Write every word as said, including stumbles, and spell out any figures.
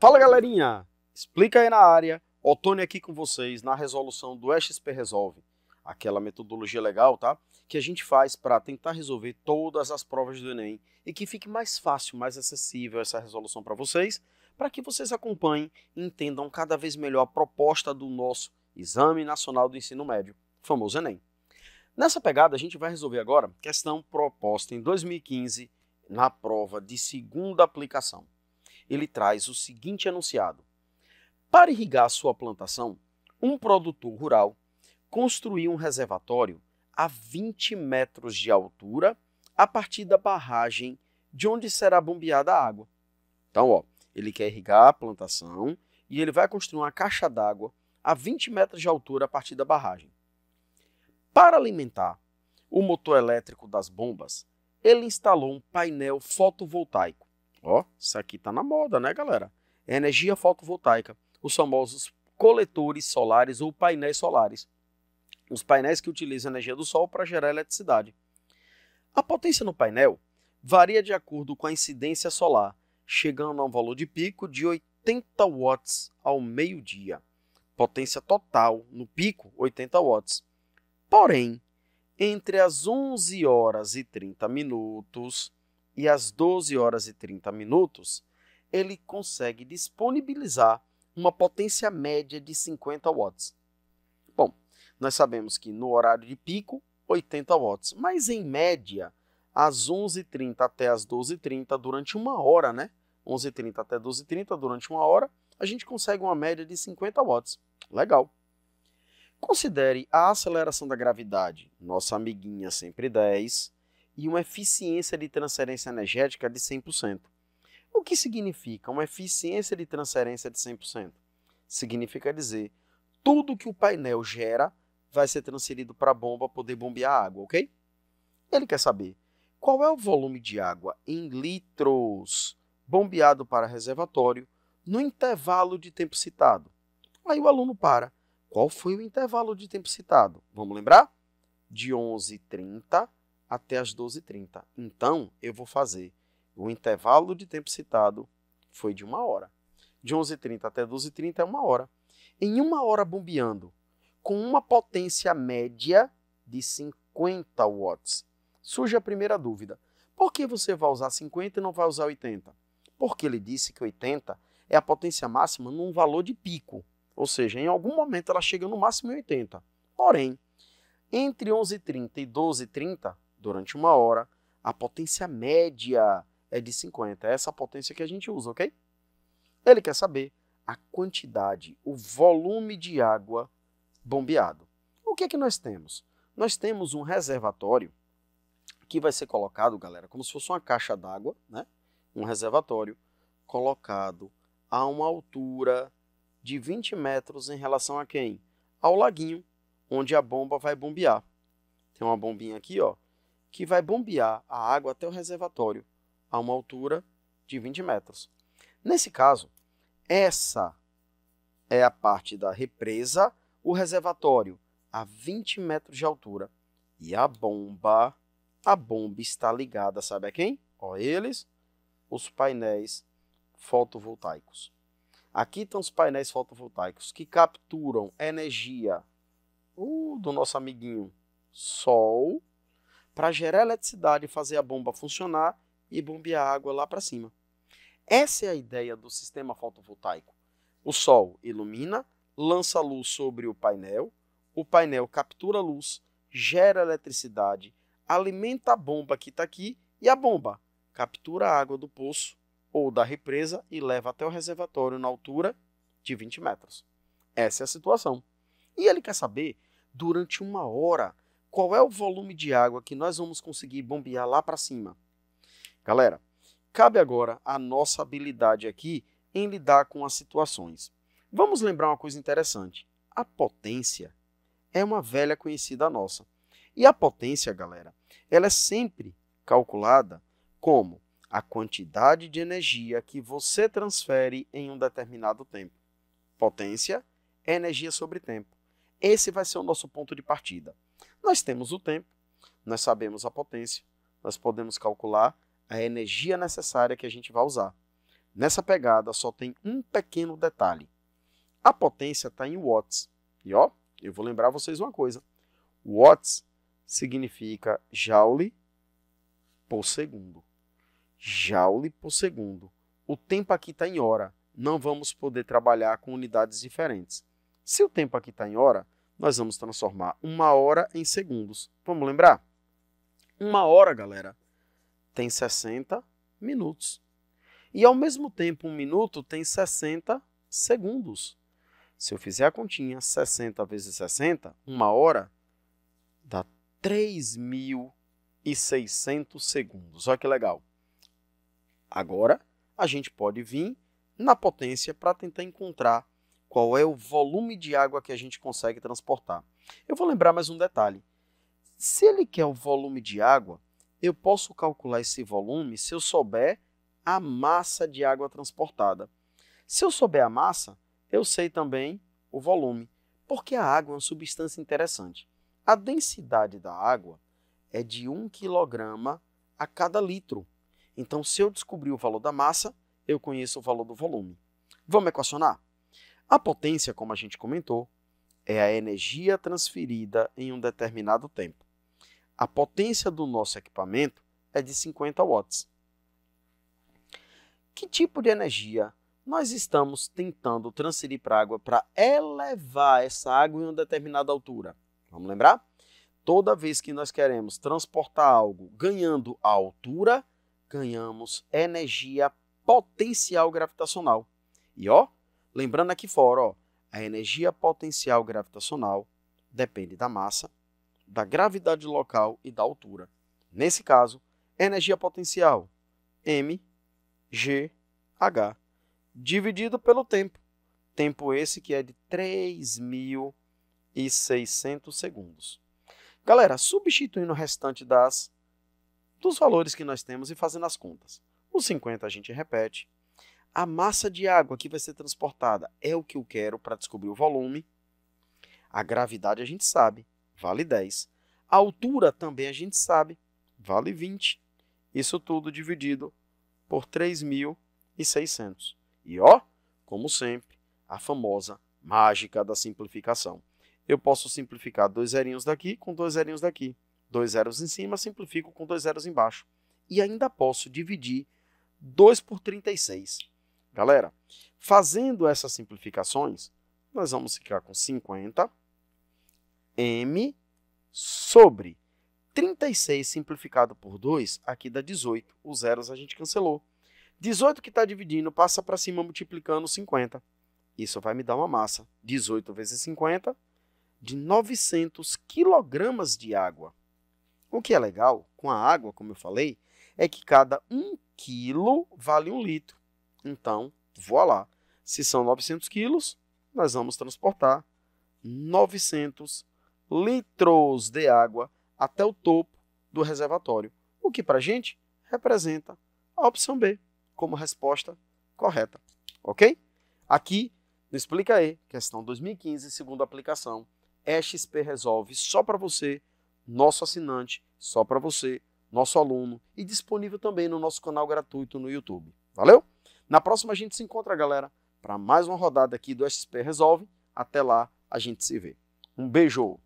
Fala galerinha, explica aí na área, Otônio aqui com vocês na resolução do Exp Resolve, aquela metodologia legal, tá? Que a gente faz para tentar resolver todas as provas do Enem e que fique mais fácil, mais acessível essa resolução para vocês, para que vocês acompanhem e entendam cada vez melhor a proposta do nosso Exame Nacional do Ensino Médio, famoso Enem. Nessa pegada a gente vai resolver agora questão proposta em dois mil e quinze na prova de segunda aplicação. Ele traz o seguinte enunciado. Para irrigar sua plantação, um produtor rural construiu um reservatório a vinte metros de altura a partir da barragem de onde será bombeada a água. Então, ó, ele quer irrigar a plantação e ele vai construir uma caixa d'água a vinte metros de altura a partir da barragem. Para alimentar o motor elétrico das bombas, ele instalou um painel fotovoltaico. Ó, isso aqui tá na moda, né, galera? É energia fotovoltaica, os famosos coletores solares ou painéis solares. Os painéis que utilizam a energia do sol para gerar eletricidade. A potência no painel varia de acordo com a incidência solar, chegando a um valor de pico de oitenta watts ao meio-dia. Potência total no pico, oitenta watts. Porém, entre as onze horas e trinta minutos... e às doze horas e trinta minutos, ele consegue disponibilizar uma potência média de cinquenta watts. Bom, nós sabemos que no horário de pico, oitenta watts, mas em média, às onze e trinta até às doze e trinta, durante uma hora, né? onze e trinta até doze e trinta, durante uma hora, a gente consegue uma média de cinquenta watts. Legal. Considere a aceleração da gravidade, nossa amiguinha sempre dez, e uma eficiência de transferência energética de cem por cento. O que significa uma eficiência de transferência de cem por cento? Significa dizer, tudo que o painel gera vai ser transferido para a bomba poder bombear a água, ok? Ele quer saber qual é o volume de água em litros bombeado para reservatório no intervalo de tempo citado. Aí o aluno para. Qual foi o intervalo de tempo citado? Vamos lembrar? De onze e trinta até as doze e trinta. Então, eu vou fazer o intervalo de tempo citado foi de uma hora. De onze e trinta até doze e trinta é uma hora. Em uma hora bombeando, com uma potência média de cinquenta watts. Surge a primeira dúvida. Por que você vai usar cinquenta e não vai usar oitenta? Porque ele disse que oitenta é a potência máxima num valor de pico. Ou seja, em algum momento ela chega no máximo em oitenta. Porém, entre onze e trinta e doze e trinta, durante uma hora, a potência média é de cinquenta. É essa potência que a gente usa, ok? Ele quer saber a quantidade, o volume de água bombeado. O que é que nós temos? Nós temos um reservatório que vai ser colocado, galera, como se fosse uma caixa d'água, né? Um reservatório colocado a uma altura de vinte metros em relação a quem? Ao laguinho, onde a bomba vai bombear. Tem uma bombinha aqui, ó, que vai bombear a água até o reservatório, a uma altura de vinte metros. Nesse caso, essa é a parte da represa, o reservatório a vinte metros de altura. E a bomba, a bomba está ligada, sabe a quem? Ó, eles, os painéis fotovoltaicos. Aqui estão os painéis fotovoltaicos que capturam energia uh, do nosso amiguinho Sol, para gerar eletricidade e fazer a bomba funcionar e bombear a água lá para cima. Essa é a ideia do sistema fotovoltaico. O sol ilumina, lança luz sobre o painel, o painel captura luz, gera eletricidade, alimenta a bomba que está aqui e a bomba captura a água do poço ou da represa e leva até o reservatório na altura de vinte metros. Essa é a situação. E ele quer saber, durante uma hora, qual é o volume de água que nós vamos conseguir bombear lá para cima? Galera, cabe agora a nossa habilidade aqui em lidar com as situações. Vamos lembrar uma coisa interessante. A potência é uma velha conhecida nossa. E a potência, galera, ela é sempre calculada como a quantidade de energia que você transfere em um determinado tempo. Potência é energia sobre tempo. Esse vai ser o nosso ponto de partida. Nós temos o tempo, nós sabemos a potência, nós podemos calcular a energia necessária que a gente vai usar. Nessa pegada, só tem um pequeno detalhe. A potência está em watts. E, ó, eu vou lembrar vocês uma coisa. Watts significa joule por segundo. Joule por segundo. O tempo aqui está em hora. Não vamos poder trabalhar com unidades diferentes. Se o tempo aqui está em hora, nós vamos transformar uma hora em segundos. Vamos lembrar? Uma hora, galera, tem sessenta minutos. E, ao mesmo tempo, um minuto tem sessenta segundos. Se eu fizer a continha, sessenta vezes sessenta, uma hora, dá três mil e seiscentos segundos. Olha que legal. Agora, a gente pode vir na potência para tentar encontrar qual é o volume de água que a gente consegue transportar. Eu vou lembrar mais um detalhe. Se ele quer o volume de água, eu posso calcular esse volume se eu souber a massa de água transportada. Se eu souber a massa, eu sei também o volume, porque a água é uma substância interessante. A densidade da água é de um quilograma a cada litro. Então, se eu descobrir o valor da massa, eu conheço o valor do volume. Vamos equacionar? A potência, como a gente comentou, é a energia transferida em um determinado tempo. A potência do nosso equipamento é de cinquenta watts. Que tipo de energia nós estamos tentando transferir para a água para elevar essa água em uma determinada altura? Vamos lembrar? Toda vez que nós queremos transportar algo ganhando a altura, ganhamos energia potencial gravitacional. E, ó, lembrando aqui fora, ó, a energia potencial gravitacional depende da massa, da gravidade local e da altura. Nesse caso, energia potencial, M G H. Dividido pelo tempo. Tempo esse que é de três mil e seiscentos segundos. Galera, substituindo o restante das, dos valores que nós temos e fazendo as contas. Os cinquenta a gente repete. A massa de água que vai ser transportada é o que eu quero para descobrir o volume. A gravidade a gente sabe, vale dez. A altura também a gente sabe, vale vinte. Isso tudo dividido por três mil e seiscentos. E, ó, como sempre, a famosa mágica da simplificação. Eu posso simplificar dois zerinhos daqui com dois zerinhos daqui. Dois zeros em cima, simplifico com dois zeros embaixo. E ainda posso dividir dois por trinta e seis. Galera, fazendo essas simplificações, nós vamos ficar com cinquenta m sobre trinta e seis simplificado por dois, aqui dá dezoito. Os zeros a gente cancelou. dezoito que está dividindo passa para cima multiplicando cinquenta. Isso vai me dar uma massa. dezoito vezes cinquenta, de novecentos quilogramas de água. O que é legal com a água, como eu falei, é que cada um quilo vale um litro. Então, voilá. Se são novecentos quilos, nós vamos transportar novecentos litros de água até o topo do reservatório, o que para a gente representa a opção B como resposta correta, ok? Aqui, no Explicaê, questão dois mil e quinze, segunda aplicação, Exp Resolve só para você, nosso assinante, só para você, nosso aluno, e disponível também no nosso canal gratuito no YouTube. Valeu? Na próxima a gente se encontra, galera, para mais uma rodada aqui do Exp Resolve. Até lá, a gente se vê. Um beijo!